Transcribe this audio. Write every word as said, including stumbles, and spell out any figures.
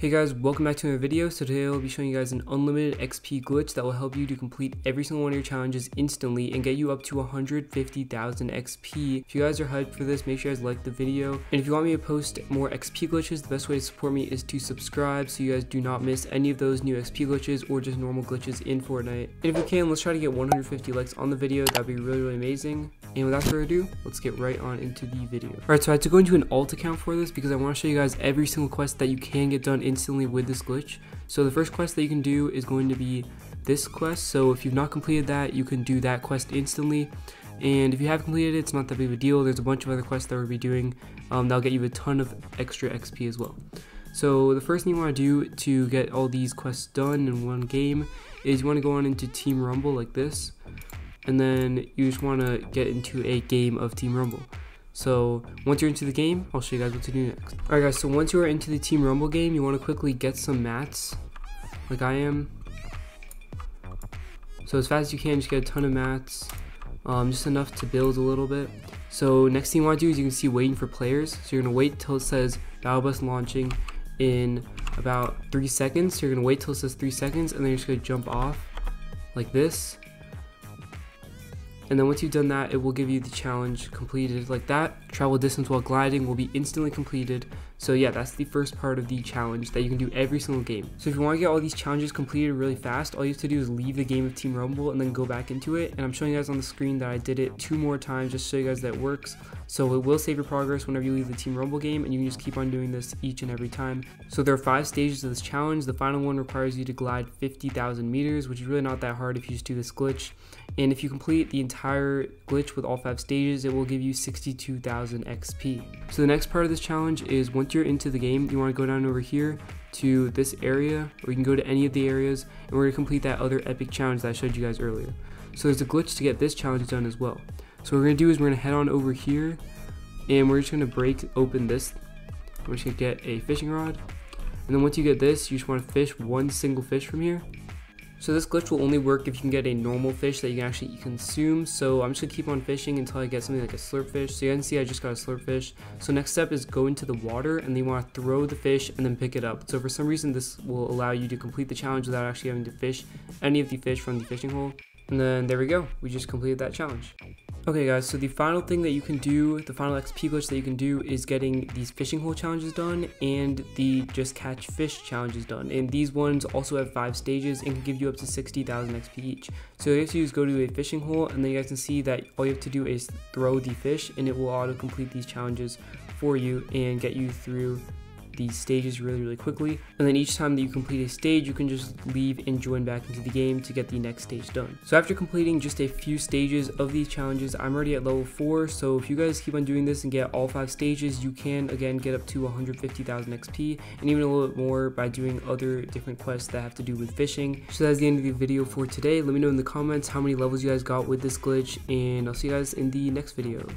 Hey guys, welcome back to another video. So today I'll be showing you guys an unlimited X P glitch that will help you to complete every single one of your challenges instantly and get you up to one hundred fifty thousand X P. If you guys are hyped for this, make sure you guys like the video. And if you want me to post more X P glitches, the best way to support me is to subscribe so you guys do not miss any of those new X P glitches or just normal glitches in Fortnite. And if you can, let's try to get one hundred fifty likes on the video. That'd be really, really amazing. And without further ado, let's get right on into the video. Alright, so I had to go into an alt account for this because I want to show you guys every single quest that you can get done in instantly with this glitch. So the first quest that you can do is going to be this quest. So if you've not completed that, you can do that quest instantly. And if you have completed it, it's not that big of a deal. There's a bunch of other quests that we'll be doing um, that'll get you a ton of extra X P as well. So the first thing you want to do to get all these quests done in one game is you want to go on into Team Rumble like this, and then you just want to get into a game of Team Rumble. So once you're into the game, I'll show you guys what to do next. Alright guys, so once you are into the Team Rumble game, you want to quickly get some mats, like I am. So as fast as you can, just get a ton of mats, um, just enough to build a little bit. So next thing you want to do is you can see waiting for players. So you're going to wait till it says Battle Bus launching in about three seconds. So you're going to wait till it says three seconds, and then you're just going to jump off like this. And then once you've done that, it will give you the challenge completed like that. Travel distance while gliding will be instantly completed. So yeah, that's the first part of the challenge that you can do every single game. So if you want to get all these challenges completed really fast, all you have to do is leave the game of Team Rumble and then go back into it. And I'm showing you guys on the screen that I did it two more times just to show you guys that it works. So it will save your progress whenever you leave the Team Rumble game, and you can just keep on doing this each and every time. So there are five stages of this challenge. The final one requires you to glide fifty thousand meters, which is really not that hard if you just do this glitch. And if you complete the entire entire glitch with all five stages, it will give you sixty-two thousand X P. So the next part of this challenge is once you're into the game, you want to go down over here to this area, or you can go to any of the areas, and we're going to complete that other epic challenge that I showed you guys earlier. So there's a glitch to get this challenge done as well. So what we're going to do is we're going to head on over here, and we're just going to break open this. We're just going to get a fishing rod, and then once you get this, you just want to fish one single fish from here. So this glitch will only work if you can get a normal fish that you can actually consume. So I'm just gonna keep on fishing until I get something like a slurp fish. So you can see I just got a slurp fish. So next step is go into the water, and then you wanna throw the fish and then pick it up. So for some reason, this will allow you to complete the challenge without actually having to fish any of the fish from the fishing hole. And then there we go, we just completed that challenge. Okay guys, so the final thing that you can do, the final X P glitch that you can do, is getting these fishing hole challenges done and the just catch fish challenges done. And these ones also have five stages and can give you up to sixty thousand X P each. So you have to just go to a fishing hole, and then you guys can see that all you have to do is throw the fish, and it will auto complete these challenges for you and get you through these stages really, really quickly. And then each time that you complete a stage, you can just leave and join back into the game to get the next stage done. So after completing just a few stages of these challenges, I'm already at level four. So if you guys keep on doing this and get all five stages, you can again get up to one hundred fifty thousand X P, and even a little bit more by doing other different quests that have to do with fishing. So that's the end of the video for today. Let me know in the comments how many levels you guys got with this glitch, and I'll see you guys in the next video.